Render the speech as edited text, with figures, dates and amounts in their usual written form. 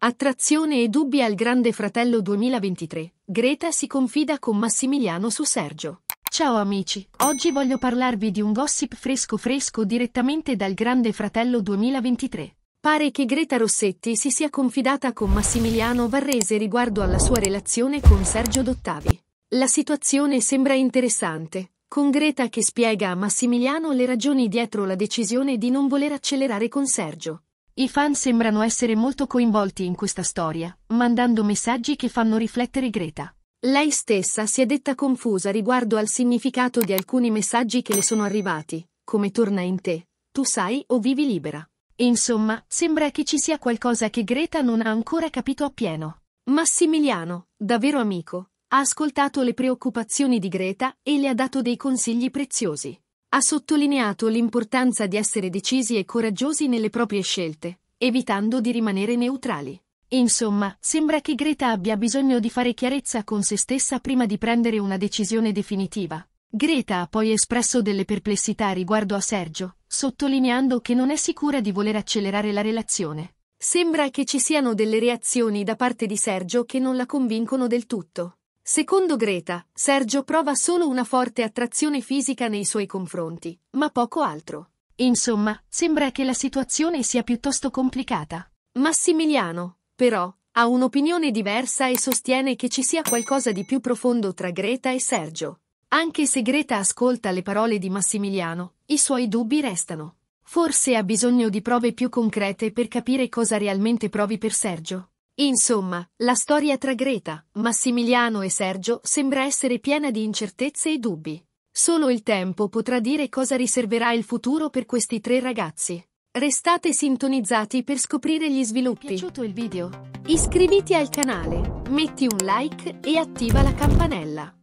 Attrazione e dubbi al Grande Fratello 2023. Greta si confida con Massimiliano su Sergio. Ciao amici, oggi voglio parlarvi di un gossip fresco direttamente dal Grande Fratello 2023. Pare che Greta Rossetti si sia confidata con Massimiliano Varrese riguardo alla sua relazione con Sergio D'Ottavi. La situazione sembra interessante, con Greta che spiega a Massimiliano le ragioni dietro la decisione di non voler accelerare con Sergio. I fan sembrano essere molto coinvolti in questa storia, mandando messaggi che fanno riflettere Greta. Lei stessa si è detta confusa riguardo al significato di alcuni messaggi che le sono arrivati, come torna in te, tu sai o vivi libera. Insomma, sembra che ci sia qualcosa che Greta non ha ancora capito appieno. Massimiliano, davvero amico, ha ascoltato le preoccupazioni di Greta e le ha dato dei consigli preziosi. Ha sottolineato l'importanza di essere decisi e coraggiosi nelle proprie scelte, evitando di rimanere neutrali. Insomma, sembra che Greta abbia bisogno di fare chiarezza con se stessa prima di prendere una decisione definitiva. Greta ha poi espresso delle perplessità riguardo a Sergio, sottolineando che non è sicura di voler accelerare la relazione. Sembra che ci siano delle reazioni da parte di Sergio che non la convincono del tutto. Secondo Greta, Sergio prova solo una forte attrazione fisica nei suoi confronti, ma poco altro. Insomma, sembra che la situazione sia piuttosto complicata. Massimiliano, però, ha un'opinione diversa e sostiene che ci sia qualcosa di più profondo tra Greta e Sergio. Anche se Greta ascolta le parole di Massimiliano, i suoi dubbi restano. Forse ha bisogno di prove più concrete per capire cosa realmente provi per Sergio. Insomma, la storia tra Greta, Massimiliano e Sergio sembra essere piena di incertezze e dubbi. Solo il tempo potrà dire cosa riserverà il futuro per questi tre ragazzi. Restate sintonizzati per scoprire gli sviluppi. Ti è piaciuto il video? Iscriviti al canale, metti un like e attiva la campanella.